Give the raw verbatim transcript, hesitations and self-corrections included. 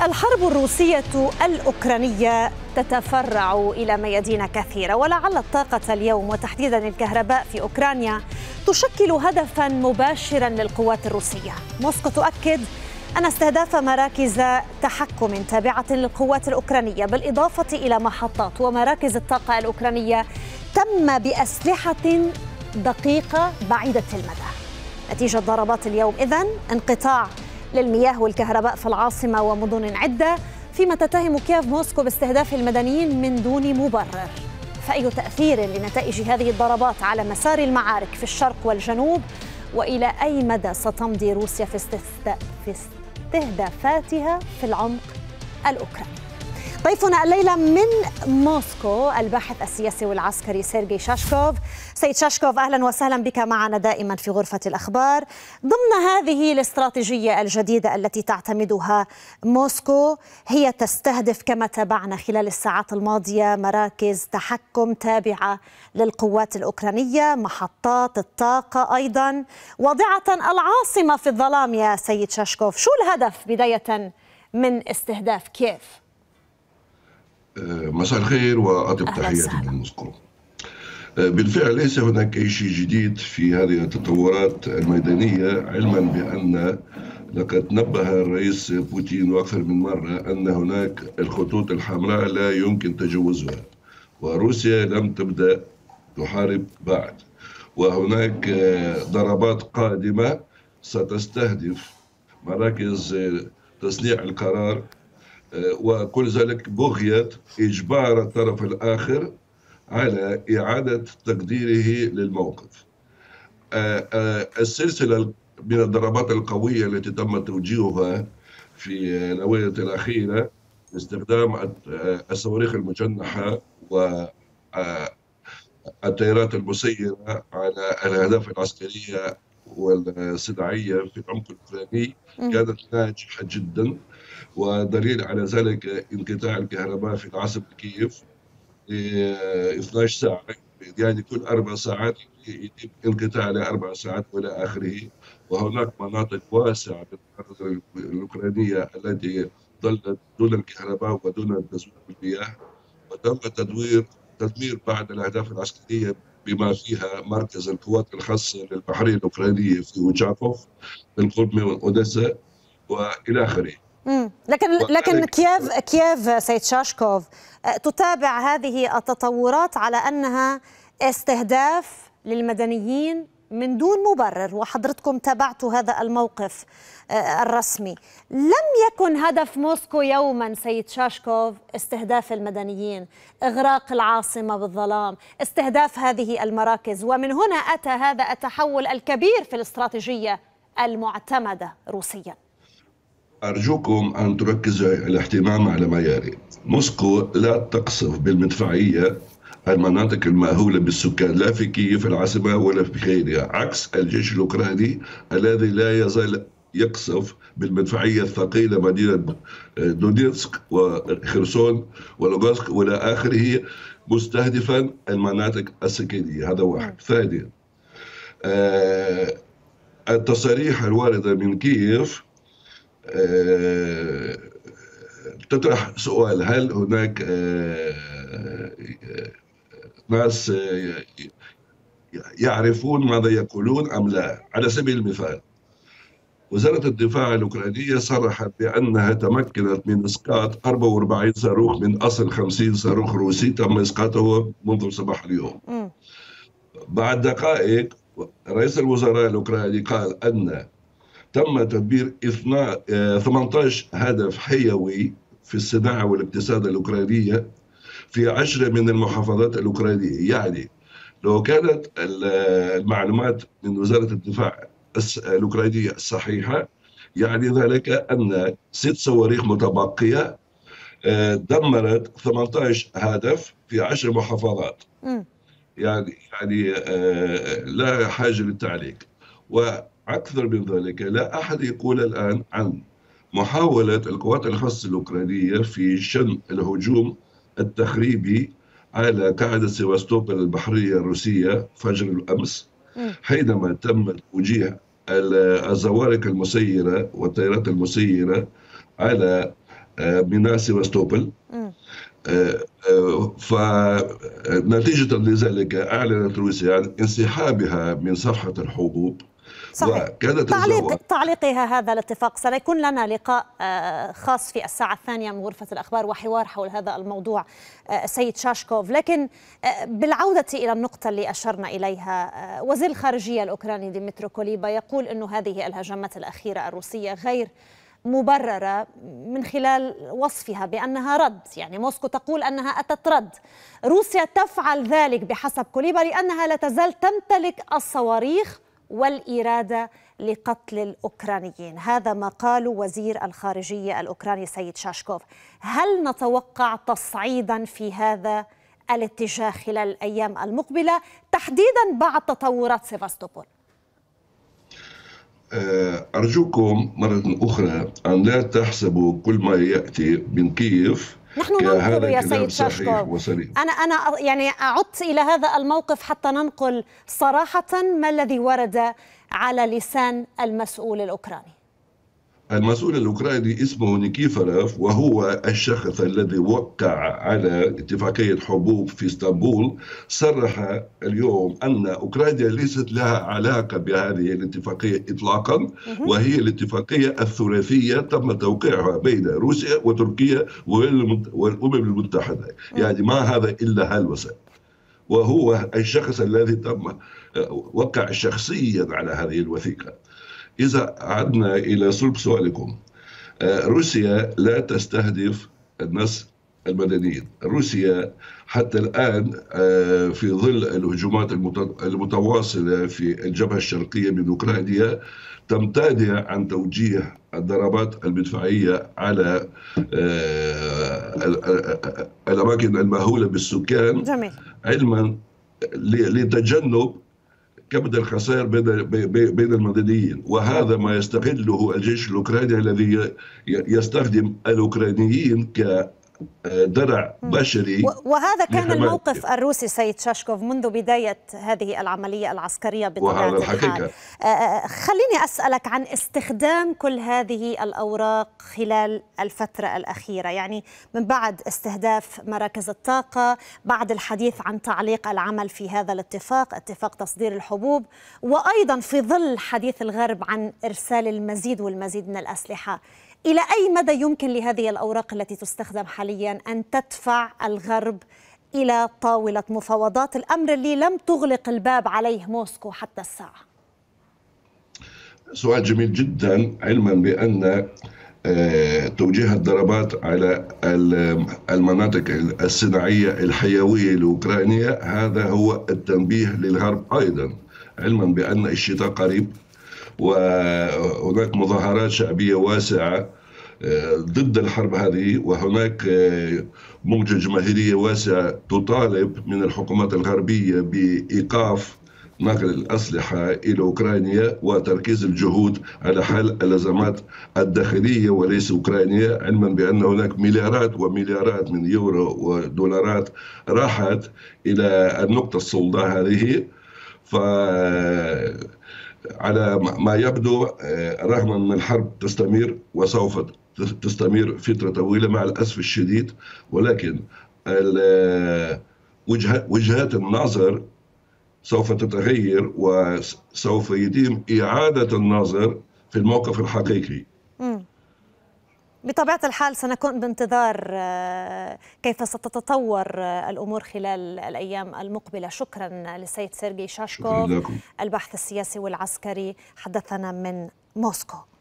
الحرب الروسية الأوكرانية تتفرع إلى ميادين كثيرة، ولعل الطاقة اليوم وتحديدا الكهرباء في أوكرانيا تشكل هدفا مباشرا للقوات الروسية. موسكو تؤكد أن استهداف مراكز تحكم تابعة للقوات الأوكرانية بالإضافة إلى محطات ومراكز الطاقة الأوكرانية تم بأسلحة دقيقة بعيدة المدى نتيجة ضربات اليوم. إذن انقطاع للمياه والكهرباء في العاصمة ومدن عدة، فيما تتهم كييف موسكو باستهداف المدنيين من دون مبرر. فأي تأثير لنتائج هذه الضربات على مسار المعارك في الشرق والجنوب، وإلى أي مدى ستمضي روسيا في استهدافاتها في العمق الأوكراني؟ ضيفنا الليلة من موسكو الباحث السياسي والعسكري سيرجي شاشكوف. سيد شاشكوف، أهلا وسهلا بك معنا دائما في غرفة الأخبار. ضمن هذه الاستراتيجية الجديدة التي تعتمدها موسكو، هي تستهدف كما تابعنا خلال الساعات الماضية مراكز تحكم تابعة للقوات الأوكرانية، محطات الطاقة، أيضا واضعة العاصمة في الظلام. يا سيد شاشكوف، شو الهدف بداية من استهداف كييف؟ مساء الخير وأطيب تحياتي من موسكو. بالفعل ليس هناك أي شيء جديد في هذه التطورات الميدانية، علما بأن لقد نبه الرئيس بوتين وأكثر من مرة أن هناك الخطوط الحمراء لا يمكن تجاوزها، وروسيا لم تبدأ تحارب بعد، وهناك ضربات قادمة ستستهدف مراكز تصنيع القرار، وكل ذلك بغية إجبار الطرف الآخر على إعادة تقديره للموقف. السلسلة من الضربات القوية التي تم توجيهها في الأوقات الأخيرة باستخدام الصواريخ المجنحة والتيارات المسيرة على الأهداف العسكرية والصناعية في العمق الأوكراني كانت ناجحة جدا، ودليل على ذلك انقطاع الكهرباء في العاصمة كييف اثنتي عشرة ساعة، يعني كل أربع ساعات يتم انقطاع لأربع ساعات وإلى آخره. وهناك مناطق واسعة من الأوكرانية التي ظلت دون الكهرباء ودون التزويد بالمياه، وتم تدوير تدمير بعض الأهداف العسكرية بما فيها مركز القوات الخاصة للبحرية الأوكرانية في وجاكوف بالقرب من أوديسا وإلى آخره. مم. لكن لكن كييف كييف سيد شاشكوف تتابع هذه التطورات على أنها استهداف للمدنيين من دون مبرر، وحضرتكم تابعتوا هذا الموقف الرسمي. لم يكن هدف موسكو يوما سيد شاشكوف استهداف المدنيين، إغراق العاصمة بالظلام، استهداف هذه المراكز، ومن هنا أتى هذا التحول الكبير في الاستراتيجية المعتمدة روسيا. أرجوكم أن تركزوا الاهتمام على ما يلي. موسكو لا تقصف بالمدفعية المناطق المأهولة بالسكان، لا في كييف العاصمة ولا في غيرها، عكس الجيش الأوكراني الذي لا يزال يقصف بالمدفعية الثقيلة مدينة دونيتسك وخرسون ولوغانسك وإلى آخره، مستهدفا المناطق السكنية. هذا واحد. ثانيا، آه التصاريح الواردة من كييف أه تطرح سؤال: هل هناك أه ناس أه يعرفون ماذا يقولون أم لا؟ على سبيل المثال، وزارة الدفاع الأوكرانية صرحت بأنها تمكنت من إسقاط أربعة وأربعين صاروخ من أصل خمسين صاروخ روسي تم إسقاطه منذ صباح اليوم. بعد دقائق رئيس الوزراء الأوكراني قال أن تم تدبير ثمانية عشر هدف حيوي في الصناعة والاقتصاد الأوكرانية في عشرة من المحافظات الأوكرانية. يعني لو كانت المعلومات من وزارة الدفاع الأوكرانية صحيحة، يعني ذلك أن ست صواريخ متبقية دمرت ثمانية عشر هدف في عشر محافظات. يعني يعني لا حاجة للتعليق. و أكثر من ذلك، لا أحد يقول الآن عن محاولة القوات الخاصة الأوكرانية في شن الهجوم التخريبي على قاعدة سيفاستوبول البحرية الروسية فجر الأمس، حينما تم توجيه الزوارق المسيرة والطائرات المسيرة على ميناء سيفاستوبول. فنتيجة لذلك أعلنت روسيا عن انسحابها من صفحة الحبوب. صحيح. تعليق تعليقها هذا الاتفاق. سيكون لنا لقاء خاص في الساعة الثانية من غرفة الأخبار وحوار حول هذا الموضوع سيد شاشكوف، لكن بالعودة إلى النقطة اللي أشرنا إليها، وزير الخارجية الأوكراني ديمترو كوليبا يقول أن هذه الهجمات الأخيرة الروسية غير مبررة من خلال وصفها بأنها رد، يعني موسكو تقول أنها أتت رد. روسيا تفعل ذلك بحسب كوليبا لأنها لا تزال تمتلك الصواريخ والإرادة لقتل الأوكرانيين، هذا ما قاله وزير الخارجية الأوكراني سيد شاشكوف. هل نتوقع تصعيدا في هذا الاتجاه خلال الأيام المقبلة، تحديدا بعد تطورات سيفاستوبول؟ أرجوكم مرة أخرى أن لا تحسبوا كل ما يأتي من كييف. نحن ننقل يا سيد شاشكوف، أنا أنا يعني عدت إلى هذا الموقف حتى ننقل صراحة ما الذي ورد على لسان المسؤول الأوكراني. المسؤول الأوكراني اسمه نيكي، وهو الشخص الذي وقع على اتفاقية حبوب في اسطنبول، صرح اليوم أن أوكرانيا ليست لها علاقة بهذه الاتفاقية إطلاقا، وهي الاتفاقية الثلاثية تم توقيعها بين روسيا وتركيا والأمم المتحدة، يعني ما هذا إلا هلوسة. وهو الشخص الذي تم وقع شخصيا على هذه الوثيقة. إذا عدنا إلى صلب سؤالكم، روسيا لا تستهدف الناس المدنيين. روسيا حتى الآن في ظل الهجومات المتواصلة في الجبهة الشرقية من أوكرانيا تمتنع عن توجيه الضربات المدفعية على الأماكن المهولة بالسكان. جميل. علما لتجنب كبد الخسائر بين المدنيين، وهذا ما يستغله الجيش الأوكراني الذي يستخدم الأوكرانيين كدرع بشري. وهذا كان الموقف الروسي سيد شاشكوف منذ بداية هذه العملية العسكرية بطبيعة الحال. خليني أسألك عن استخدام كل هذه الأوراق خلال الفترة الأخيرة، يعني من بعد استهداف مراكز الطاقة، بعد الحديث عن تعليق العمل في هذا الاتفاق، اتفاق تصدير الحبوب، وأيضا في ظل حديث الغرب عن إرسال المزيد والمزيد من الأسلحة. إلى أي مدى يمكن لهذه الأوراق التي تستخدم حاليا أن تدفع الغرب إلى طاولة مفاوضات، الأمر اللي لم تغلق الباب عليه موسكو حتى الساعة؟ سؤال جميل جدا، علما بأن توجيه الضربات على المناطق الصناعية الحيوية لأوكرانيا هذا هو التنبيه للغرب أيضا، علما بأن الشتاء قريب وهناك مظاهرات شعبية واسعة ضد الحرب هذه، وهناك موجة جماهيرية واسعة تطالب من الحكومات الغربية بإيقاف نقل الأسلحة إلى أوكرانيا وتركيز الجهود على حل الأزمات الداخلية وليس أوكرانيا، علما بأن هناك مليارات ومليارات من يورو ودولارات راحت إلى النقطة السوداء هذه. ف على ما يبدو رغم أن الحرب تستمر وسوف تستمر فترة طويلة مع الأسف الشديد، ولكن وجهات النظر سوف تتغير وسوف يتم إعادة النظر في الموقف الحقيقي. بطبيعة الحال سنكون بانتظار كيف ستتطور الأمور خلال الأيام المقبلة. شكرا للسيد سيرجي شاشكوف، الباحث السياسي والعسكري، حدثنا من موسكو.